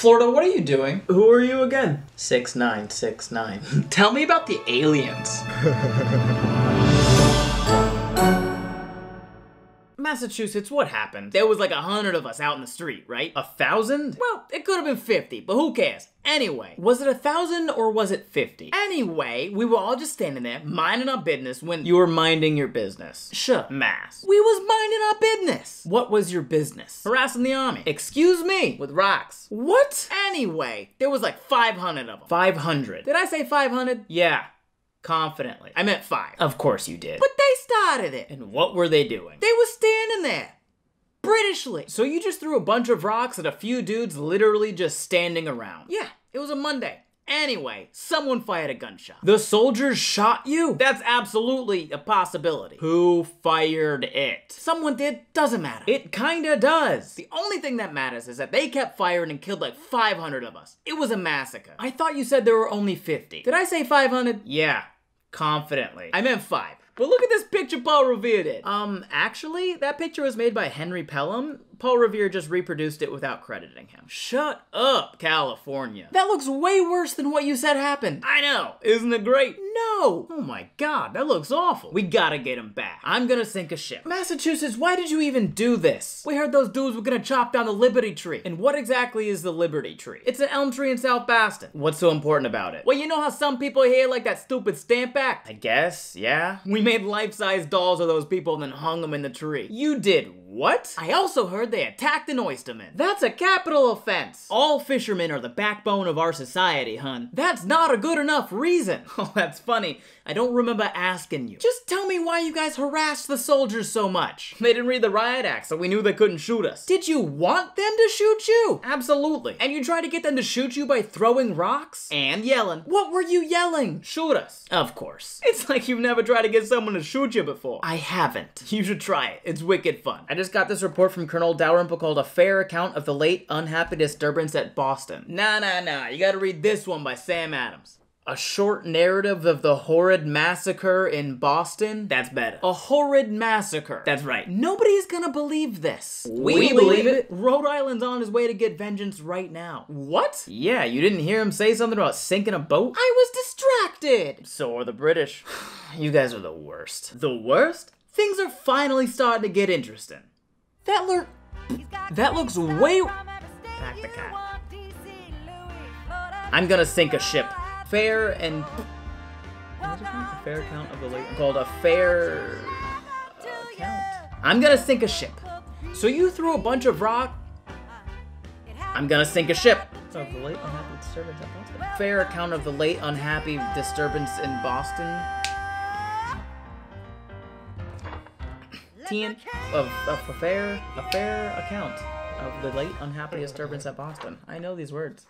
Florida, what are you doing? Who are you again? 6969. Tell me about the aliens. Massachusetts, what happened? There was like 100 of us out in the street, right? 1,000? Well, it could have been 50, but who cares? Anyway, was it 1,000 or was it 50? Anyway, we were all just standing there, minding our business when— You were minding your business. Sure, mass. We was minding our business. What was your business? Harassing the army. Excuse me, with rocks. What? Anyway, there was like 500 of them. 500. Did I say 500? Yeah. Confidently. I meant 5. Of course you did. But they started it. And what were they doing? They were standing there. Britishly. So you just threw a bunch of rocks at a few dudes literally just standing around. Yeah, it was a Monday. Anyway, someone fired a gunshot. The soldiers shot you? That's absolutely a possibility. Who fired it? Someone did. Doesn't matter. It kinda does. The only thing that matters is that they kept firing and killed like 500 of us. It was a massacre. I thought you said there were only 50. Did I say 500? Yeah, confidently. I meant 5. But look at this picture Paul Revere did. Actually, that picture was made by Henry Pelham. Paul Revere just reproduced it without crediting him. Shut up, California. That looks way worse than what you said happened. I know, isn't it great? No. Oh my God, that looks awful. We gotta get him back. I'm gonna sink a ship. Massachusetts, why did you even do this? We heard those dudes were gonna chop down the Liberty Tree. And what exactly is the Liberty Tree? It's an elm tree in South Boston. What's so important about it? Well, you know how some people here like that stupid Stamp Act? I guess, yeah. We made life-size dolls of those people and then hung them in the tree. You did what? I also heard they attacked an oysterman. That's a capital offense. All fishermen are the backbone of our society, hun. That's not a good enough reason. Oh, that's funny. I don't remember asking you. Just tell me why you guys harassed the soldiers so much. They didn't read the riot act, so we knew they couldn't shoot us. Did you want them to shoot you? Absolutely. And you tried to get them to shoot you by throwing rocks? And yelling. What were you yelling? Shoot us. Of course. It's like you've never tried to get someone to shoot you before. I haven't. You should try it. It's wicked fun. I just got this report from Colonel Dalrymple called A Fair Account of the Late Unhappy Disturbance at Boston. Nah, you gotta read this one by Sam Adams. A Short Narrative of the Horrid Massacre in Boston? That's better. A Horrid Massacre. That's right. Nobody's gonna believe this. We believe it. Rhode Island's on his way to get vengeance right now. What? Yeah, you didn't hear him say something about sinking a boat? I was distracted. So are the British. You guys are the worst. The worst? Things are finally starting to get interesting. That looks way— Pack the cat. I'm gonna sink a ship. Fair and— What's it called? A fair account of the late— Called A Fair Account. I'm gonna sink a ship. So you threw a bunch of rock. I'm gonna sink a ship. Of the late unhappy disturbance in Boston. Fair account of the late unhappy disturbance in Boston. Of a fair account of the late unhappy disturbance at Boston. I know these words.